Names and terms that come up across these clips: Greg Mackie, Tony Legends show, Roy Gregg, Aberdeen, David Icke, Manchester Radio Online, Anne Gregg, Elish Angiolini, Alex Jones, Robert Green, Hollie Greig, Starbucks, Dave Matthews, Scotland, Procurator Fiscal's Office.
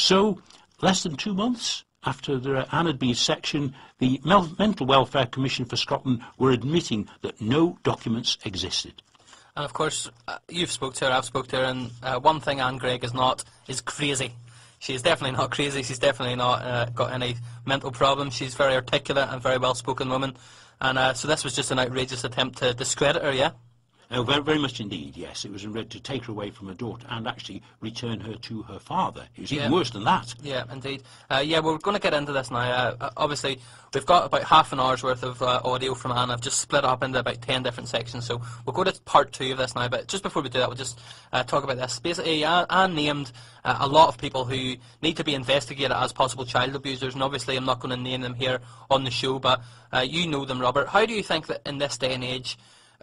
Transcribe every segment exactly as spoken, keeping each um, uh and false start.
So, less than two months after the Anadbe's section, the Mental Welfare Commission for Scotland were admitting that no documents existed. And of course, uh, you've spoke to her, I've spoke to her, and uh, one thing Anne Gregg is not is crazy. She's definitely not crazy, she's definitely not uh, got any mental problems. She's very articulate and very well-spoken woman. And uh, so this was just an outrageous attempt to discredit her, yeah? Oh, very, very much indeed, yes. It was to take her away from her daughter and actually return her to her father. It was yeah. even worse than that. Yeah, indeed. Uh, yeah, we're going to get into this now. Uh, obviously, we've got about half an hour's worth of uh, audio from Anne. I've just split up into about ten different sections, so we'll go to part two of this now. But just before we do that, we'll just uh, talk about this. Basically, Anne named uh, a lot of people who need to be investigated as possible child abusers, and obviously I'm not going to name them here on the show, but uh, you know them, Robert. How do you think that in this day and age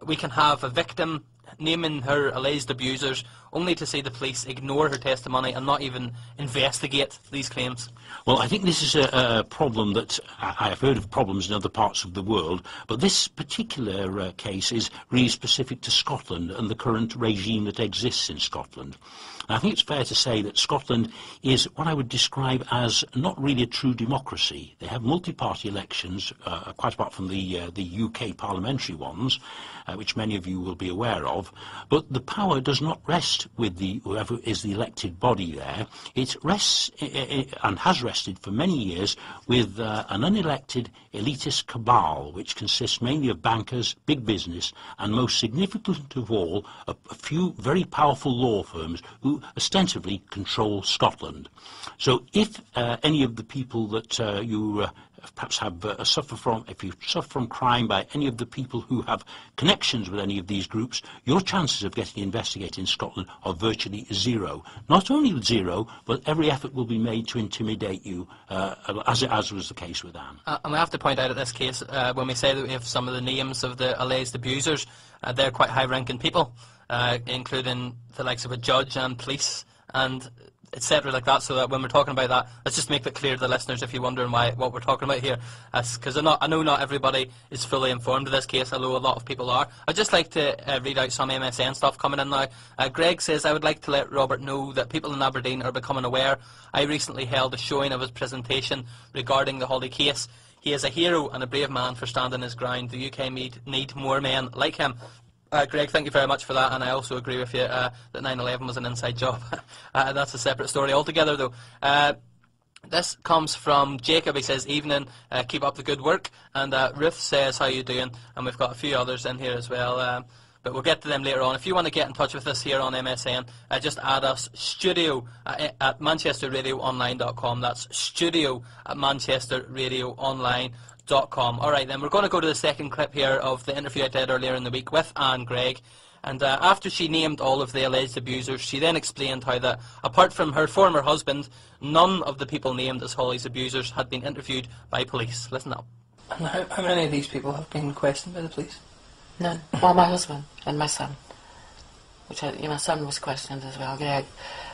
we can have a victim naming her alleged abusers only to see the police ignore her testimony and not even investigate these claims? Well, I think this is a, a problem that I have heard of problems in other parts of the world, but this particular uh, case is really specific to Scotland and the current regime that exists in Scotland. And I think it's fair to say that Scotland is what I would describe as not really a true democracy. They have multi-party elections, uh, quite apart from the, uh, the U K parliamentary ones, uh, which many of you will be aware of, but the power does not rest with the, whoever is the elected body there. It rests, it, it, and has rested for many years, with uh, an unelected elitist cabal, which consists mainly of bankers, big business, and most significant of all, a, a few very powerful law firms who ostensibly control Scotland. So if uh, any of the people that uh, you uh, perhaps have uh, suffer from, if you suffer from crime by any of the people who have connections with any of these groups, your chances of getting investigated in Scotland are virtually zero. Not only zero, but every effort will be made to intimidate you, uh, as, as was the case with Anne. Uh, and we have to point out at this case, uh, when we say that we have some of the names of the alleged abusers, uh, they're quite high-ranking people, uh, including the likes of a judge and police and et cetera like that, so that when we're talking about that, let's just make that clear to the listeners if you're wondering why, what we're talking about here, because uh, I know not everybody is fully informed of this case, although a lot of people are. I'd just like to uh, read out some M S N stuff coming in now. Uh, Greg says, I would like to let Robert know that people in Aberdeen are becoming aware. I recently held a showing of his presentation regarding the Hollie case. He is a hero and a brave man for standing his ground. The U K need, need more men like him. Uh, Greg, thank you very much for that, and I also agree with you uh, that nine eleven was an inside job. uh, that's a separate story altogether, though. Uh, this comes from Jacob. He says, evening, uh, keep up the good work. And uh, Ruth says, how you doing? And we've got a few others in here as well, um, but we'll get to them later on. If you want to get in touch with us here on M S N, uh, just add us studio at, at manchester radio online dot com. That's studio at manchester radio online dot com. Alright then, we're going to go to the second clip here of the interview I did earlier in the week with Anne Gregg. And uh, after she named all of the alleged abusers, she then explained how that, apart from her former husband, none of the people named as Hollie's abusers had been interviewed by police. Listen up. And how, how many of these people have been questioned by the police? None. Well, my husband and my son. Which I, you know, my son was questioned as well, Greg.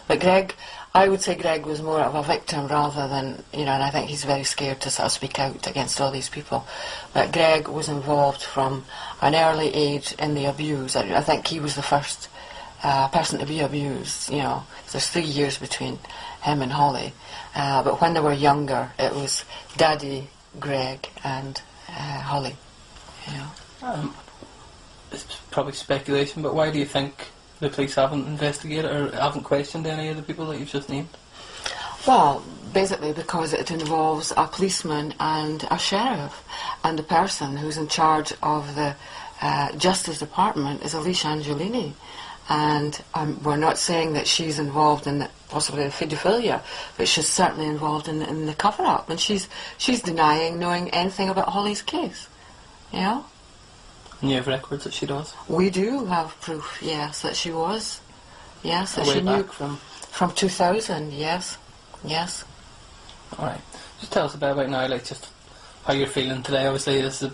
But Greg, I would say Greg was more of a victim rather than, you know, and I think he's very scared to sort of speak out against all these people. But Greg was involved from an early age in the abuse. I, I think he was the first uh, person to be abused, you know. There's three years between him and Hollie. Uh, but when they were younger, it was Daddy, Greg and uh, Hollie, you know. Um, it's probably speculation, but why do you think the police haven't investigated or haven't questioned any of the people that you've just named? Well, basically because it involves a policeman and a sheriff, and the person who's in charge of the uh, Justice Department is Elish Angiolini, and um, we're not saying that she's involved in the, possibly the paedophilia, but she's certainly involved in, in the cover-up, and she's she's denying knowing anything about Hollie's case, you know? And you have records that she does? We do have proof, yes, that she was. Yes, that she knew. From? From two thousand, yes. Yes. Alright. Just tell us a bit about now, like, just how you're feeling today. Obviously, this is a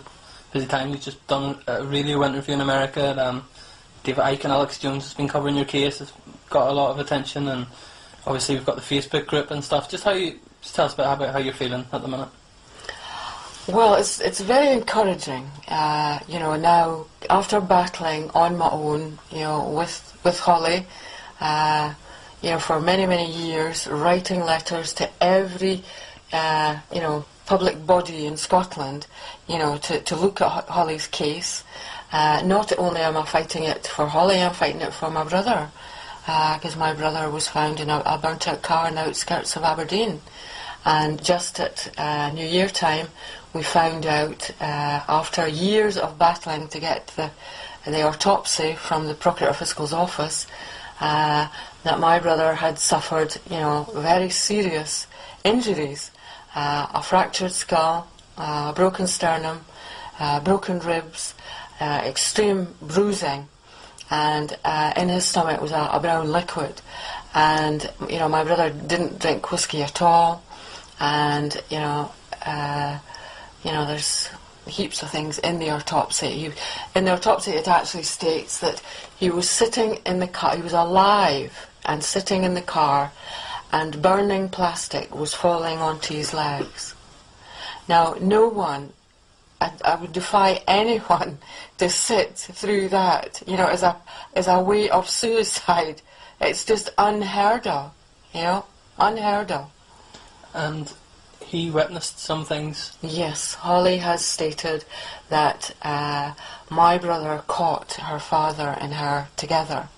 busy time. You've just done a radio interview in America. And, um, David Icke and Alex Jones has been covering your case. It's got a lot of attention. And obviously, we've got the Facebook group and stuff. Just how you, just tell us about, about how you're feeling at the minute. Well, it's it's very encouraging, uh, you know, now, after battling on my own, you know, with, with Hollie, uh, you know, for many, many years writing letters to every, uh, you know, public body in Scotland, you know, to, to look at Hollie's case. Uh, not only am I fighting it for Hollie, I'm fighting it for my brother, because uh, my brother was found in a, a burnt-out car in the outskirts of Aberdeen. And just at uh, New Year time, we found out, uh, after years of battling to get the, the autopsy from the Procurator Fiscal's Office, uh, that my brother had suffered, you know, very serious injuries. Uh, a fractured skull, uh, a broken sternum, uh, broken ribs, uh, extreme bruising, and uh, in his stomach was a, a brown liquid. And, you know, my brother didn't drink whiskey at all. And, you know, uh, you know, there's heaps of things in the autopsy. He, in the autopsy, it actually states that he was sitting in the car, he was alive and sitting in the car, and burning plastic was falling onto his legs. Now, no one, I, I would defy anyone to sit through that, you know, as a, as a way of suicide. It's just unheard of, you know, unheard of. And he witnessed some things? Yes, Hollie has stated that uh, my brother caught her father and her together.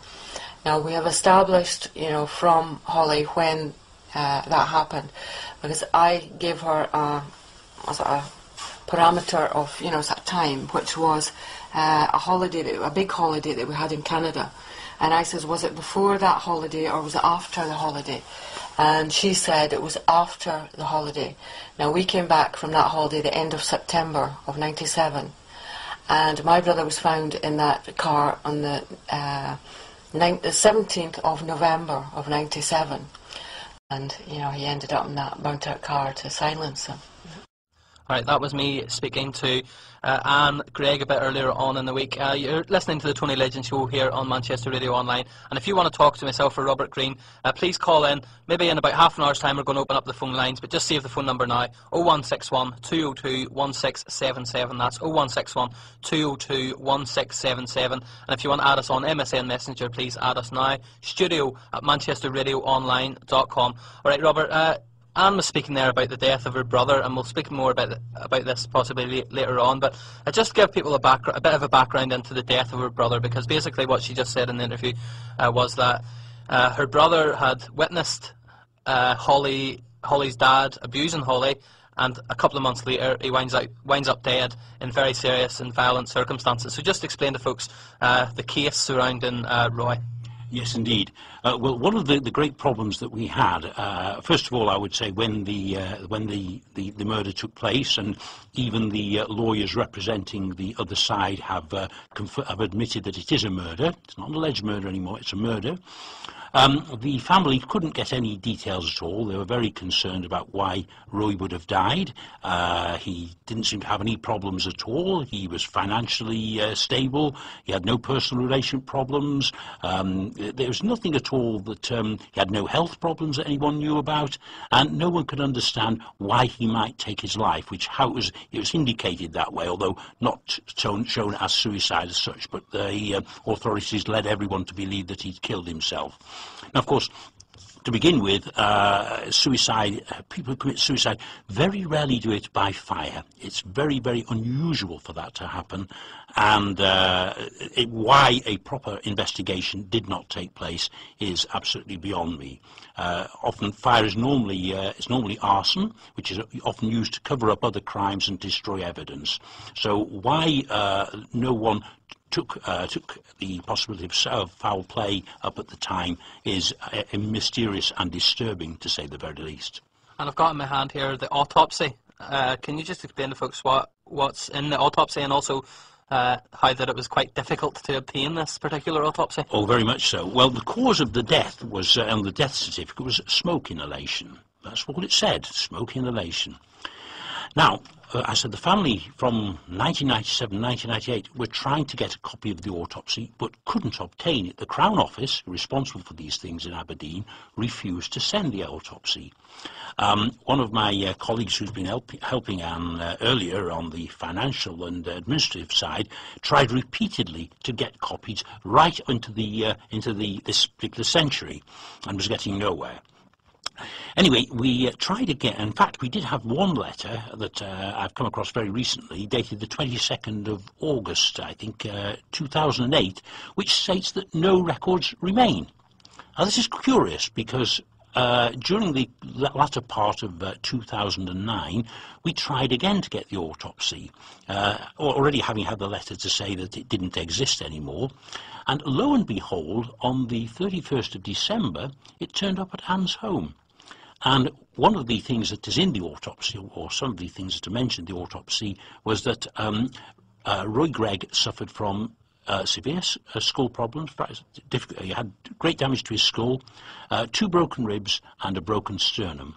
Now, we have established, you know, from Hollie when uh, that happened, because I gave her a, a parameter of, you know, time, which was uh, a holiday, that, a big holiday that we had in Canada. And I says, was it before that holiday or was it after the holiday? And she said it was after the holiday. Now, we came back from that holiday the end of September of ninety-seven. And my brother was found in that car on the uh, seventeenth of November of ninety-seven. And, you know, he ended up in that burnt-out car to silence him. Right, that was me speaking to uh, Anne Gregg a bit earlier on in the week. Uh, you're listening to the Tony Legends show here on Manchester Radio Online, and if you want to talk to myself or Robert Green, uh, please call in. Maybe in about half an hour's time we're going to open up the phone lines, but just save the phone number now, oh one six one, two oh two, one six seven seven. That's oh one six one, two oh two, one six seven seven. And if you want to add us on M S N Messenger, please add us now, studio at manchester radio online dot com. All right, Robert, uh, Anne was speaking there about the death of her brother, and we'll speak more about the, about this possibly later on, but I just give people a, back, a bit of a background into the death of her brother, because basically what she just said in the interview uh, was that uh, her brother had witnessed uh, Hollie, Hollie's dad abusing Hollie, and a couple of months later he winds up, winds up dead in very serious and violent circumstances. So just explain to folks uh, the case surrounding uh, Roy. Yes, indeed. Uh, well, one of the, the great problems that we had, uh, first of all, I would say when the uh, when the, the, the murder took place, and even the uh, lawyers representing the other side have uh, have admitted that it is a murder. It's not an alleged murder anymore. It's a murder. Um, the family couldn't get any details at all. They were very concerned about why Roy would have died. Uh, he didn't seem to have any problems at all. He was financially uh, stable. He had no personal relation problems. Um, there was nothing at all that um, he had no health problems that anyone knew about, and no one could understand why he might take his life, which how it was, it was indicated that way, although not shown, shown as suicide as such, but the uh, authorities led everyone to believe that he'd killed himself. Now, of course, to begin with, uh, suicide, uh, people who commit suicide very rarely do it by fire. It's very, very unusual for that to happen, and uh, it, why a proper investigation did not take place is absolutely beyond me. Uh, often fire is normally, uh, it's normally arson, which is often used to cover up other crimes and destroy evidence. So why uh, no one took uh, took the possibility of foul play up at the time is uh, mysterious and disturbing, to say the very least. And I've got in my hand here the autopsy. Uh, can you just explain to folks what, what's in the autopsy, and also Uh, how that it was quite difficult to obtain this particular autopsy? Oh, very much so. Well, the cause of the death was, uh, on the death certificate, was smoke inhalation. That's all it said, smoke inhalation. Now, uh, I said the family from nineteen ninety-seven, nineteen ninety-eight were trying to get a copy of the autopsy but couldn't obtain it. The Crown Office, responsible for these things in Aberdeen, refused to send the autopsy. Um, one of my uh, colleagues who's been help helping Anne uh, earlier on the financial and uh, administrative side tried repeatedly to get copies right into the uh, into the this particular century and was getting nowhere. Anyway, we uh, tried again. In fact, we did have one letter that uh, I've come across very recently, dated the twenty-second of August, I think, uh, two thousand eight, which states that no records remain. Now, this is curious because uh, during the latter part of uh, two thousand nine, we tried again to get the autopsy, uh, already having had the letter to say that it didn't exist anymore. And lo and behold, on the thirty-first of December, it turned up at Anne's home. And one of the things that is in the autopsy, or some of the things that are mentioned in the autopsy, was that um, uh, Roy Gregg suffered from uh, severe uh, skull problems. He had great damage to his skull, uh, two broken ribs and a broken sternum.